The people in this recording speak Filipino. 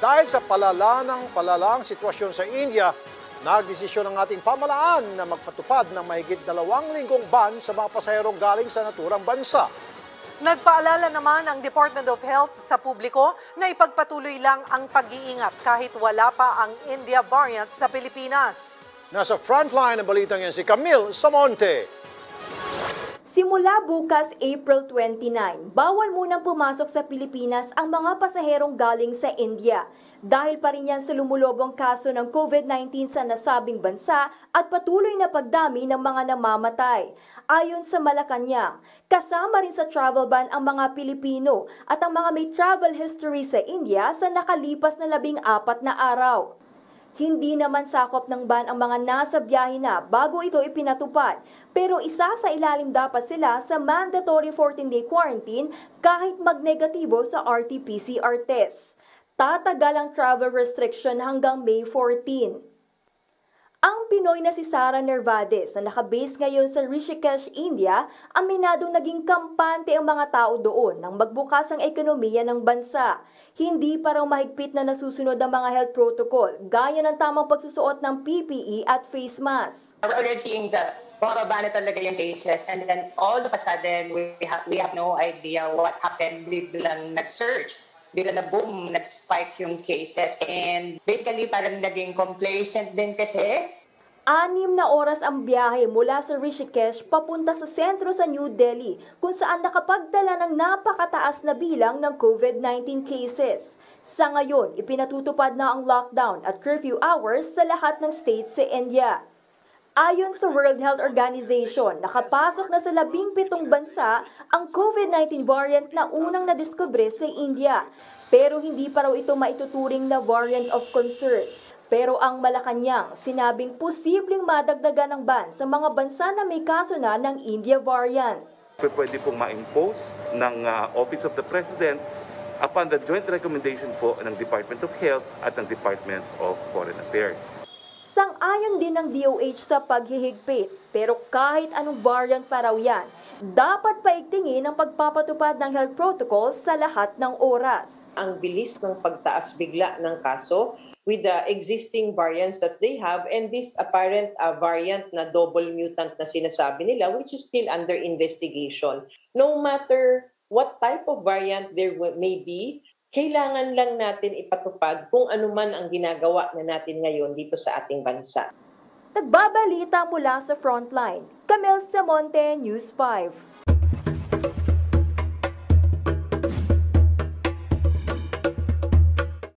Dahil sa palala ng sitwasyon sa India, nagdesisyon ang ating pamahalaan na magpatupad ng mahigit 2 linggong ban sa mga pasaherong galing sa naturang bansa. Nagpaalala naman ang Department of Health sa publiko na ipagpatuloy lang ang pag-iingat kahit wala pa ang India variant sa Pilipinas. Nasa frontline ng balitang yan si Camille Samonte. Simula bukas, April 29, bawal munang pumasok sa Pilipinas ang mga pasaherong galing sa India. Dahil pa rin yan sa lumulubong kaso ng COVID-19 sa nasabing bansa at patuloy na pagdami ng mga namamatay. Ayon sa Malacañang, kasama rin sa travel ban ang mga Pilipino at ang mga may travel history sa India sa nakalipas na 14 na araw. Hindi naman sakop ng ban ang mga nasa biyahe na bago ito ipinatupad, pero isa sa ilalim dapat sila sa mandatory 14-day quarantine kahit magnegatibo sa RT-PCR test. Tatagal ang travel restriction hanggang May 14. Ang Pinoy na si Sarah Nervades na nakabase ngayon sa Rishikesh, India, aminadong naging kampante ang mga tao doon nang magbukas ang ekonomiya ng bansa. Hindi pa raw mahigpit na nasusunod ang mga health protocol, gaya ng tamang pagsusuot ng PPE at face mask. We're already seeing the bababa na talaga yung cases, and then all of a sudden we have no idea what happened. Biglang nag-surge. Bigla na boom, nag-spike yung cases, and basically parang naging complacent din kasi. 6 na oras ang biyahe mula sa Rishikesh papunta sa sentro sa New Delhi kung saan nakapagdala ng napakataas na bilang ng COVID-19 cases. Sa ngayon, ipinatutupad na ang lockdown at curfew hours sa lahat ng states sa India. Ayon sa World Health Organization, nakapasok na sa 17 bansa ang COVID-19 variant na unang nadiskubre sa India. Pero hindi pa raw ito maituturing na variant of concern. Pero ang Malacañang sinabing posibleng madagdagan ng ban sa mga bansa na may kaso na ng India variant. Pwede pong ma-impose ng Office of the President upon the joint recommendation po ng Department of Health at ng Department of Foreign Affairs. Sang-ayon din ng DOH sa paghihigpit, pero kahit anong variant pa raw yan, dapat paigtingin ang pagpapatupad ng health protocols sa lahat ng oras. Ang bilis ng pagtaas bigla ng kaso with the existing variants that they have, and this apparent variant na double mutant na sinasabi nila, which is still under investigation. No matter what type of variant there may be, kailangan lang natin ipatupad kung anuman ang ginagawa na natin ngayon dito sa ating bansa. Nagbabalita mula sa Frontline, Camille Samonte, News 5.